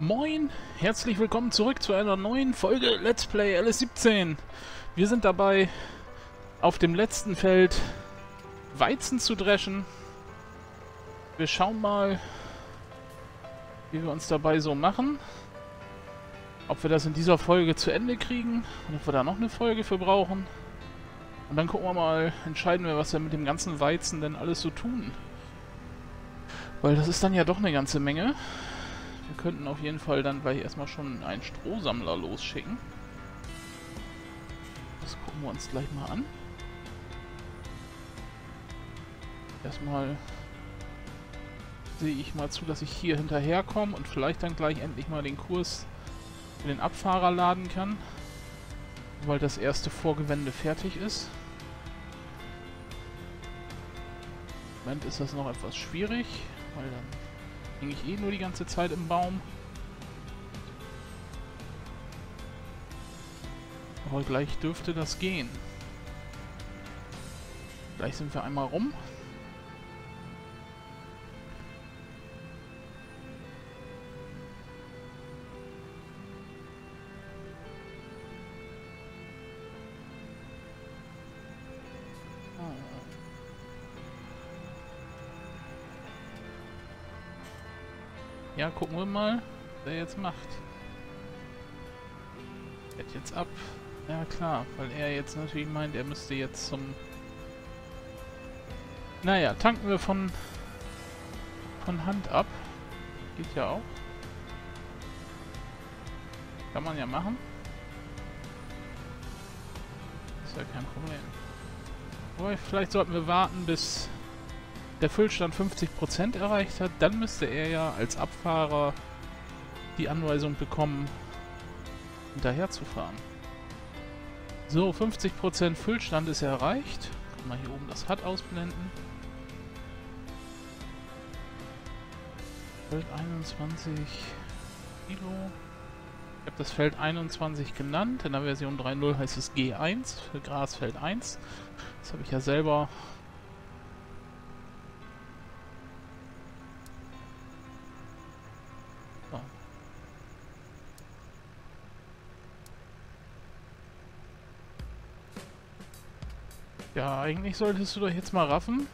Moin, herzlich willkommen zurück zu einer neuen Folge Let's Play LS17. Wir sind dabei, auf dem letzten Feld Weizen zu dreschen. Wir schauen mal, wie wir uns dabei so machen. Ob wir das in dieser Folge zu Ende kriegen und ob wir da noch eine Folge für brauchen. Und dann gucken wir mal, entscheiden wir, was wir mit dem ganzen Weizen denn alles so tun. Weil das ist dann ja doch eine ganze Menge. Wir könnten auf jeden Fall dann gleich erstmal schon einen Strohsammler losschicken. Das gucken wir uns gleich mal an. Erstmal sehe ich mal zu, dass ich hier hinterherkomme und vielleicht dann gleich endlich mal den Kurs in den Abfahrer laden kann. Weil das erste Vorgewende fertig ist. Im Moment ist das noch etwas schwierig, weil dann hänge ich eh nur die ganze Zeit im Baum. Aber gleich dürfte das gehen. Gleich sind wir einmal rum. Ja, gucken wir mal, was er jetzt macht. Er fährt jetzt ab. Ja klar, weil er jetzt natürlich meint, er müsste jetzt zum... Naja, tanken wir von Hand ab. Geht ja auch. Kann man ja machen. Ist ja kein Problem. Aber vielleicht sollten wir warten, bis der Füllstand 50% erreicht hat, dann müsste er ja als Abfahrer die Anweisung bekommen, hinterher zu fahren. So, 50% Füllstand ist erreicht. Kann man hier oben das HUD ausblenden. Feld 21 Kilo. Ich habe das Feld 21 genannt. In der Version 3.0 heißt es G1 für Grasfeld 1. Das habe ich ja selber... Ja, eigentlich solltest du doch jetzt mal raffen,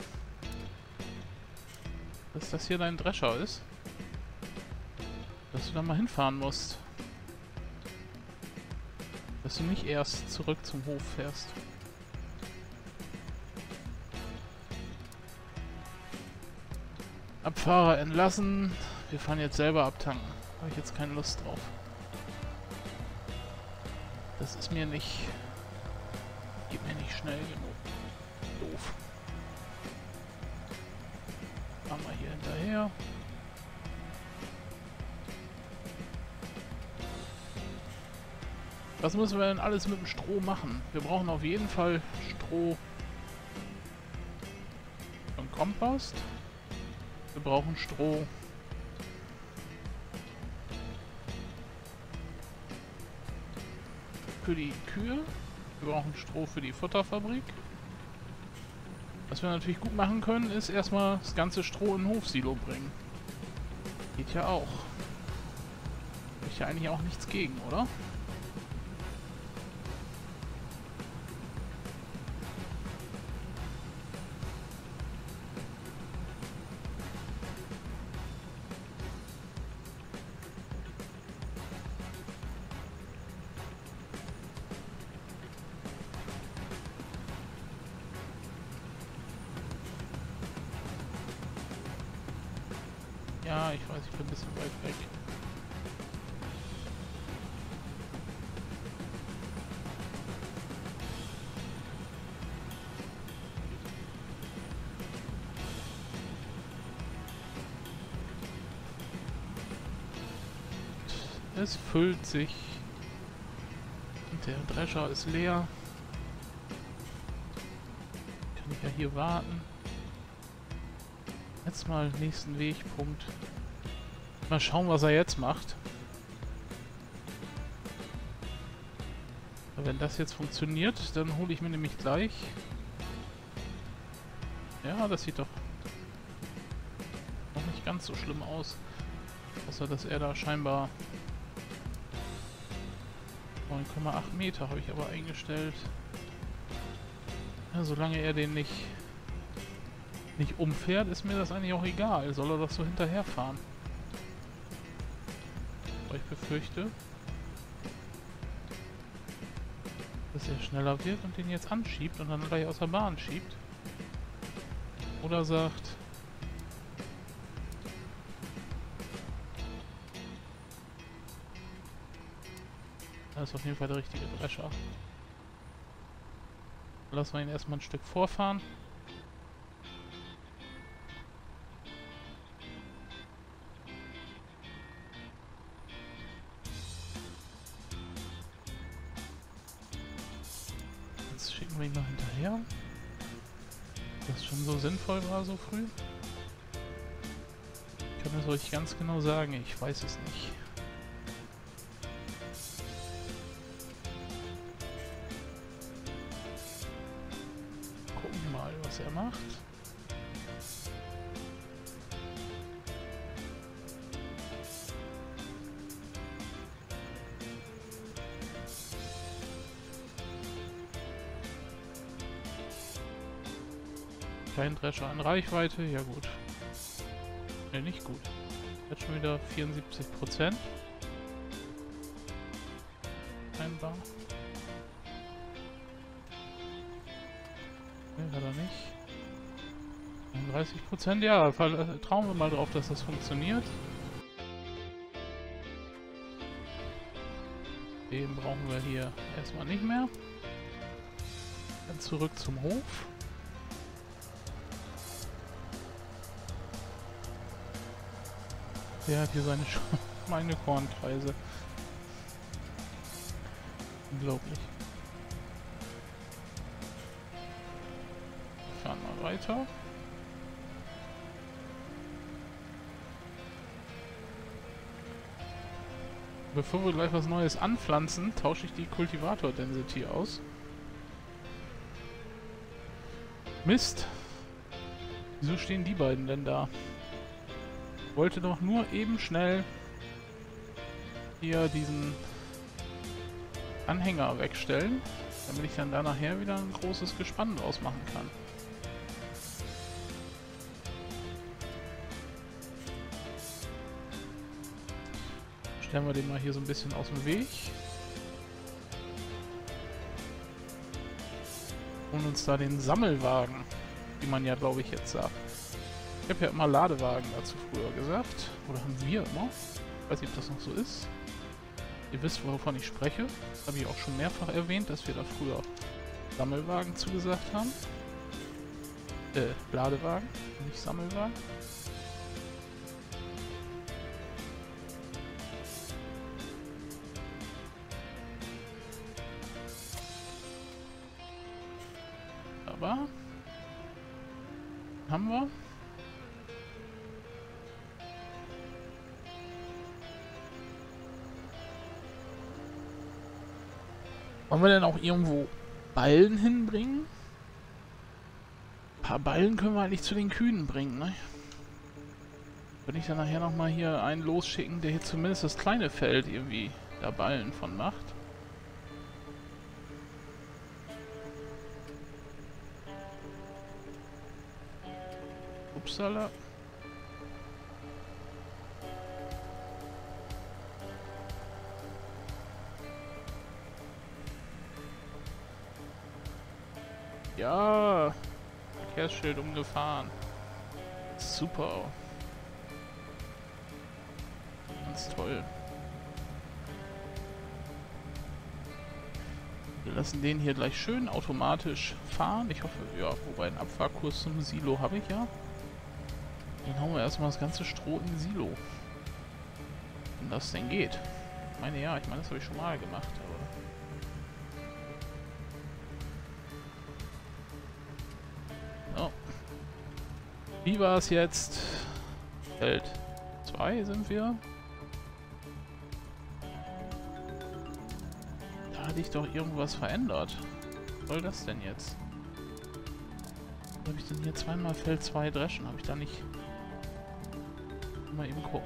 dass das hier dein Drescher ist. Dass du da mal hinfahren musst. Dass du nicht erst zurück zum Hof fährst. Abfahrer entlassen. Wir fahren jetzt selber abtanken. Habe ich jetzt keine Lust drauf. Das ist mir nicht... Geht mir nicht schnell genug. Doof. Fahren wir hier hinterher. Was müssen wir denn alles mit dem Stroh machen? Wir brauchen auf jeden Fall Stroh und Kompost. Wir brauchen Stroh. Für die Kühe. Wir brauchen Stroh für die Futterfabrik. Was wir natürlich gut machen können, ist erstmal das ganze Stroh in den Hofsilo bringen. Geht ja auch. Habe ich ja eigentlich auch nichts gegen, oder? Ja, ich weiß, ich bin ein bisschen weit weg. Es füllt sich. Und der Drescher ist leer. Kann ich ja hier warten. Jetzt mal nächsten Wegpunkt. Mal schauen, was er jetzt macht. Wenn das jetzt funktioniert, dann hole ich mir nämlich gleich... Ja, das sieht doch noch nicht ganz so schlimm aus. Außer, dass er da scheinbar 9,8 Meter habe ich aber eingestellt. Ja, solange er den nicht umfährt, ist mir das eigentlich auch egal. Soll er doch so hinterherfahren? Aber ich befürchte, dass er schneller wird und den jetzt anschiebt und dann gleich aus der Bahn schiebt. Oder sagt, das ist auf jeden Fall der richtige Drescher. Lassen wir ihn erstmal ein Stück vorfahren. Jetzt schicken wir ihn mal hinterher. Das schon so sinnvoll war so früh. Ich kann das euch ganz genau sagen, ich weiß es nicht. Gucken mal, was er macht. Kein Drescher an Reichweite, ja gut. Ne, nicht gut. Jetzt schon wieder 74%. Einbar. Ne, hat er nicht. 31%, ja, trauen wir mal drauf, dass das funktioniert. Den brauchen wir hier erstmal nicht mehr. Dann zurück zum Hof. Der hat hier seine meine Kornkreise. Unglaublich. Wir fahren mal weiter. Bevor wir gleich was Neues anpflanzen, tausche ich die Kultivator-Density aus. Mist! Wieso stehen die beiden denn da? Wollte doch nur eben schnell hier diesen Anhänger wegstellen, damit ich dann da nachher wieder ein großes Gespann draus machen kann. Stellen wir den mal hier so ein bisschen aus dem Weg. Und uns da den Sammelwagen, wie man ja glaube ich jetzt sagt. Ich habe ja immer Ladewagen dazu früher gesagt. Oder haben wir immer. Ich weiß nicht, ob das noch so ist. Ihr wisst, wovon ich spreche. Das habe ich auch schon mehrfach erwähnt, dass wir da früher Sammelwagen zugesagt haben. Ladewagen, nicht Sammelwagen. Aber haben wir. Wollen wir denn auch irgendwo Ballen hinbringen? Ein paar Ballen können wir eigentlich zu den Kühen bringen, ne? Würde ich dann nachher nochmal hier einen losschicken, der hier zumindest das kleine Feld irgendwie da Ballen von macht. Upsala. Ja, Verkehrsschild umgefahren. Super. Ganz toll. Wir lassen den hier gleich schön automatisch fahren. Ich hoffe, ja, wobei einen Abfahrkurs zum Silo habe ich ja. Dann hauen wir erstmal das ganze Stroh in den Silo. Wenn das denn geht. Ich meine, ja, das habe ich schon mal gemacht, aber... Wie war es jetzt? Feld 2 sind wir. Da hatte ich doch irgendwas verändert. Was soll das denn jetzt? Was habe ich denn hier zweimal Feld 2 dreschen? Habe ich da nicht... Mal eben gucken.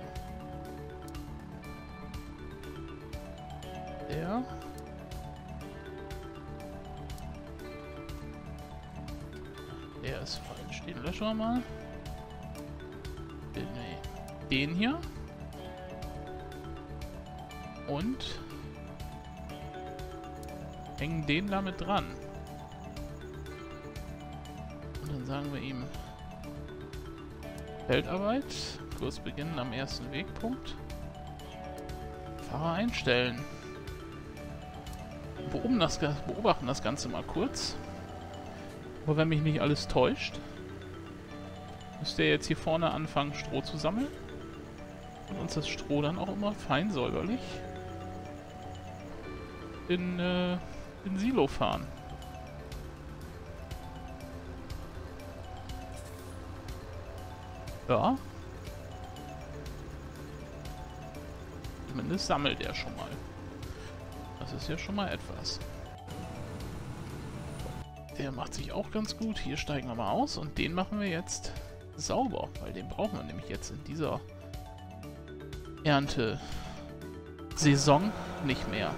her. Der ist falsch. Den löschen wir mal. Den hier. Und hängen den damit dran. Und dann sagen wir ihm Feldarbeit. Kurs beginnen am ersten Wegpunkt. Fahrer einstellen. Beobachten das Ganze mal kurz. Aber wenn mich nicht alles täuscht, müsste er jetzt hier vorne anfangen, Stroh zu sammeln. Und uns das Stroh dann auch immer fein säuberlich in Silo fahren. Ja. Zumindest sammelt er schon mal. Das ist ja schon mal etwas. Der macht sich auch ganz gut. Hier steigen wir mal aus und den machen wir jetzt sauber, weil den brauchen wir nämlich jetzt in dieser Ernte-Saison nicht mehr.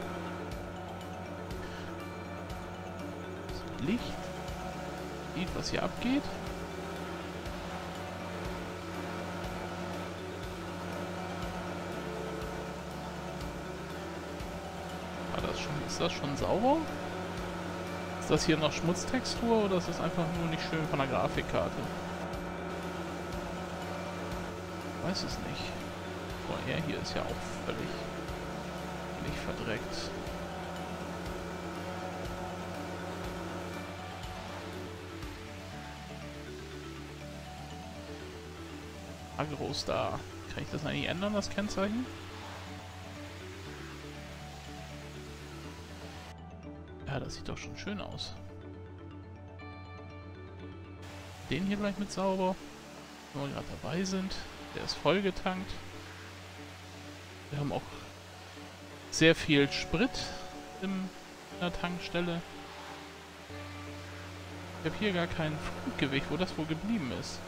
Das Licht sieht, was hier abgeht. War das schon, ist das schon sauber? Ist das hier noch Schmutztextur oder ist das einfach nur nicht schön von der Grafikkarte? Ich weiß es nicht. Ja, hier ist ja auch völlig verdreckt. Agro-Star. Kann ich das eigentlich ändern, das Kennzeichen? Ja, das sieht doch schon schön aus. Den hier gleich mit sauber. Wenn wir gerade dabei sind. Der ist voll getankt. Wir haben auch sehr viel Sprit in der Tankstelle. Ich habe hier gar kein Fluggewicht, wo das wohl geblieben ist.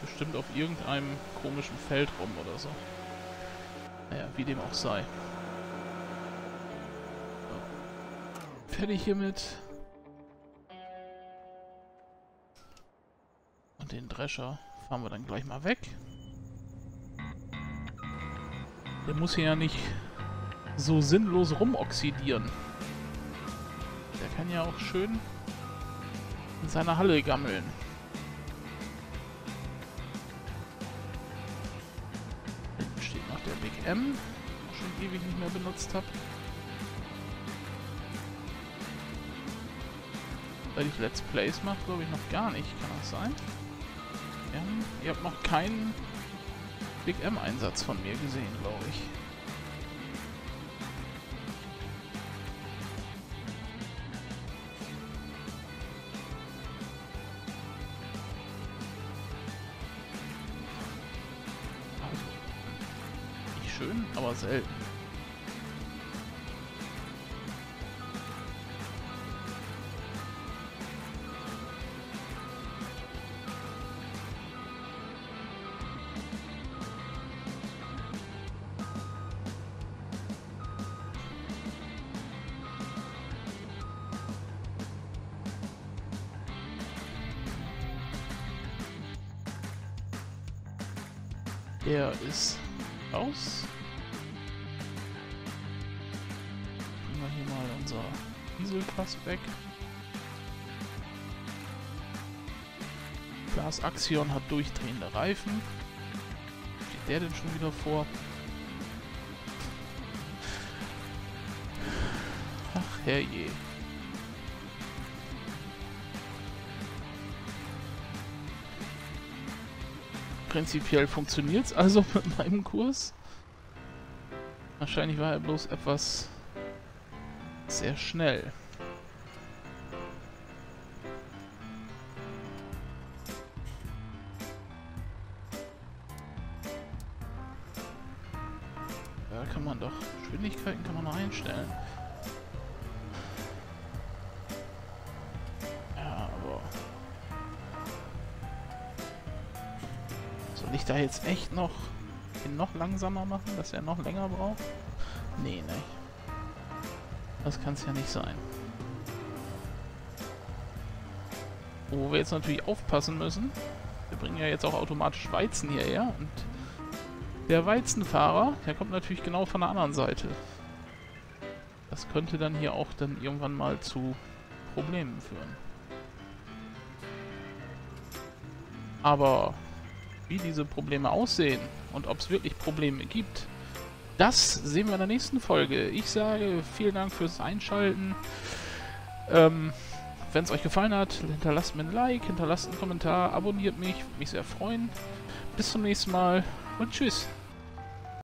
Bestimmt auf irgendeinem komischen Feld rum oder so. Naja, wie dem auch sei. So. Fertig hiermit. Und den Drescher fahren wir dann gleich mal weg. Der muss hier ja nicht so sinnlos rumoxidieren. Der kann ja auch schön in seiner Halle gammeln. Hinten steht noch der Big M, den ich schon ewig nicht mehr benutzt habe. Weil ich Let's Plays mache, glaube ich noch gar nicht. Kann das sein? Ja, ihr habt noch keinen Big M Einsatz von mir gesehen, glaube ich. Nicht schön, aber selten. Der ist raus. Bringen wir hier mal unser Dieselfass weg. Das Axion hat durchdrehende Reifen. Steht der denn schon wieder vor? Ach herrje. Prinzipiell funktioniert es also mit meinem Kurs. Wahrscheinlich war er bloß etwas sehr schnell. Da kann man doch Geschwindigkeiten kann man noch einstellen. Ich da jetzt echt noch langsamer machen, dass er noch länger braucht? Nee, nicht. Das kann es ja nicht sein. Wo wir jetzt natürlich aufpassen müssen. Wir bringen ja jetzt auch automatisch Weizen hierher. Und der Weizenfahrer, der kommt natürlich genau von der anderen Seite. Das könnte dann hier auch dann irgendwann mal zu Problemen führen. Aber wie diese Probleme aussehen und ob es wirklich Probleme gibt, das sehen wir in der nächsten Folge. Ich sage vielen Dank fürs Einschalten. Wenn es euch gefallen hat, hinterlasst mir ein Like, hinterlasst einen Kommentar, abonniert mich, würde mich sehr freuen. Bis zum nächsten Mal und tschüss.